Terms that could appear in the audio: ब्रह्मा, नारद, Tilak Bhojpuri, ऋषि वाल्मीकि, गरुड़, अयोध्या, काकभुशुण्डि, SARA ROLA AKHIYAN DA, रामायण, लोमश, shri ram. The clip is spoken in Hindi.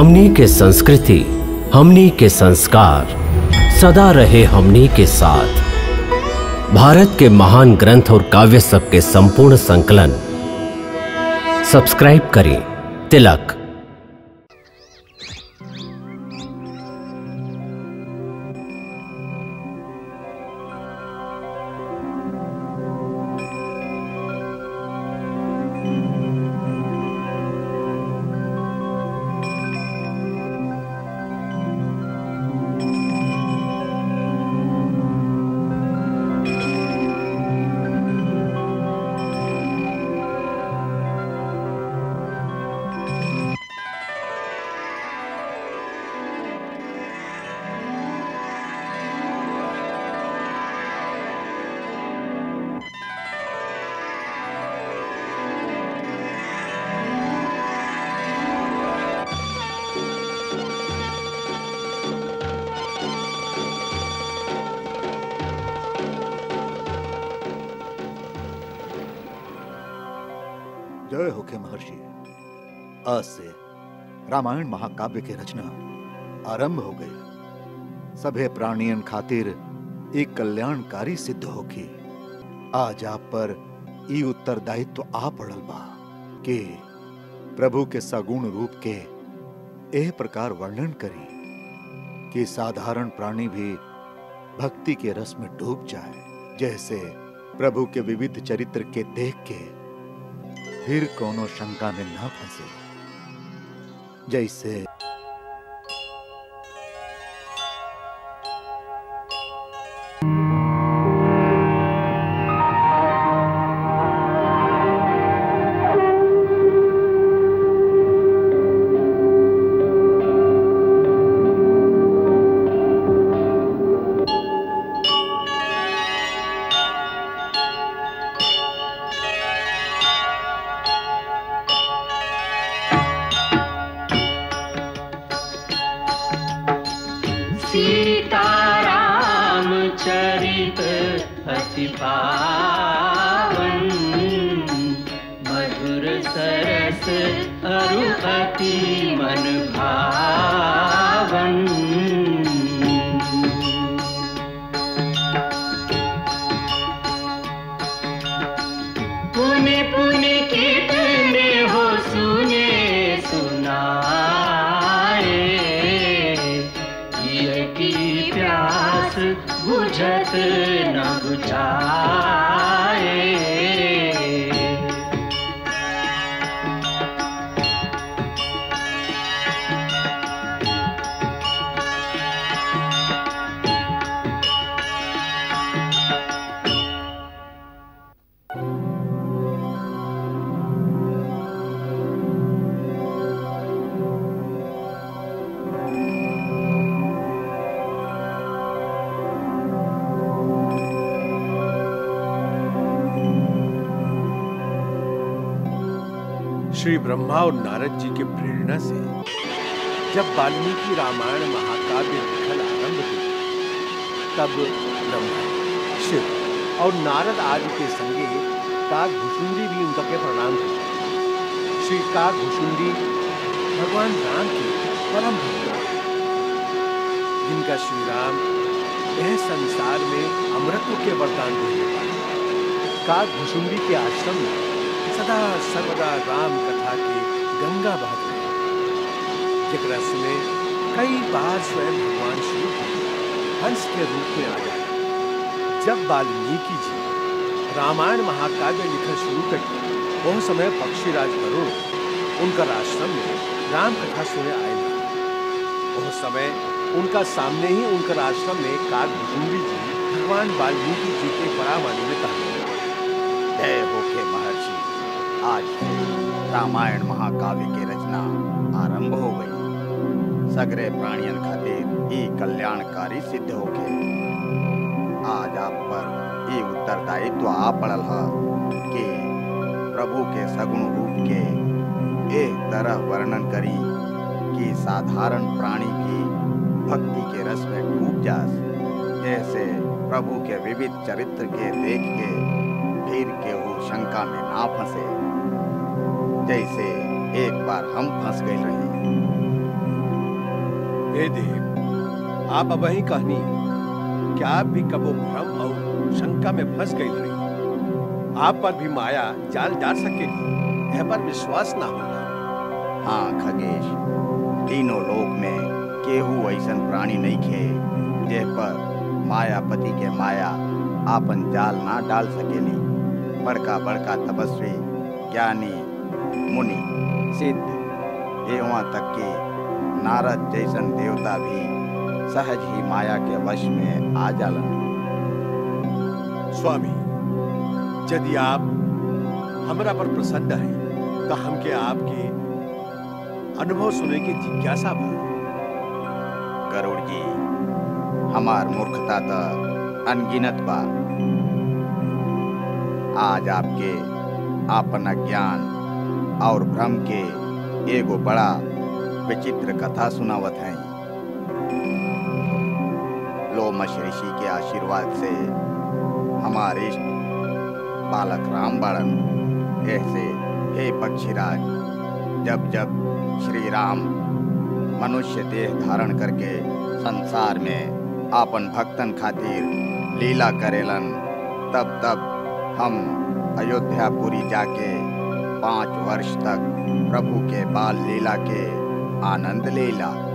हमनी के संस्कृति, हमनी के संस्कार सदा रहे हमनी के साथ। भारत के महान ग्रंथ और काव्य सब के संपूर्ण संकलन सब्सक्राइब करें। तिलक। रामायण महाकाव्य की रचना आरंभ हो गई। सभे प्राणियन खातिर एक कल्याणकारी सिद्ध होगी। आज आप पर ई उत्तरदायित्व आ पड़ल बा कि प्रभु के सगुण रूप के एह प्रकार वर्णन करी कि साधारण प्राणी भी भक्ति के रस में डूब जाए। जैसे प्रभु के विविध चरित्र के देख के फिर कोनो शंका में ना फंसे। जैसे श्री ब्रह्मा और नारद जी के प्रेरणा से जब वाल्मीकि रामायण महाकाव्य लिखन आरंभ हुआ, तब ब्रह्मा, शिव और नारद आदि के संगे काकभुशुण्डि भी उनके प्रणाम किए। श्री काकभुशुण्डि भगवान राम के परम भक्त, जिनका श्री राम यह संसार में अमृत के वरदान देने वाले। काकभुशुण्डि के आश्रम में सदा सर्वदा राम कथा की गंगा बहत रही, जिकरा सुने कई बार स्वयं भगवान शिव हंस के रूप में आ गए। जब वाल्मीकि जी रामायण महाकाव्य लिखना शुरू करके वह समय पक्षीराज गरुड़ उनका आश्रम में राम कथा सुने आए। वह समय उनका सामने ही उनका आश्रम में काकभुशुण्डि जी भगवान वाल्मीकि जी के परावाणी में कहा, जय होके महर्षि, आज रामायण महाकाव्य की रचना आरंभ हो गई। सगरे प्राणियन खातिर ई कल्याणकारी सिद्ध होके आज आप पर ई उत्तरदायित्व आ पड़ल है कि प्रभु के सगुण रूप के एक तरह वर्णन करी कि साधारण प्राणी की भक्ति के रस में डूब जास। जैसे प्रभु के विविध चरित्र के देख के के हो शंका में ना फंसे। जैसे एक बार हम फंस गए रहे। हे देव, आप अब ही कहनी कि आप भी कबो भ्रम और शंका में फंस गई रही। आप पर भी माया जाल डाल सकेगी, यह पर विश्वास ना होगा। हाँ खगेश, तीनों लोक में केहू ऐसा प्राणी नहीं खे जे पर मायापति के माया आपन जाल ना डाल सकेली। बड़का बड़का तपस्वी, ज्ञानी, मुनि, सिद्ध, एवं तक के नारद जैसन देवता भी सहज ही माया के वश में आ जालन। स्वामी, यदि आप हमरा पर प्रसन्न हैं तो हमके आपके अनुभव सुने की जिज्ञासा बा। गरुड़ जी, हमार मूर्खता तो अनगिनत बा। आज आपके आपना ज्ञान और भ्रम के एगो बड़ा विचित्र कथा सुनावत हैं। लोमश ऋषि के आशीर्वाद से हमारे इष्ट बालक राम बाड़न। ऐसे हे पक्षीराज, जब जब श्री राम मनुष्य देह धारण करके संसार में आपन भक्तन खातिर लीला करेलन, तब तब हम अयोध्यापुरी जाके 5 वर्ष तक प्रभु के बाल लीला के आनंद लीला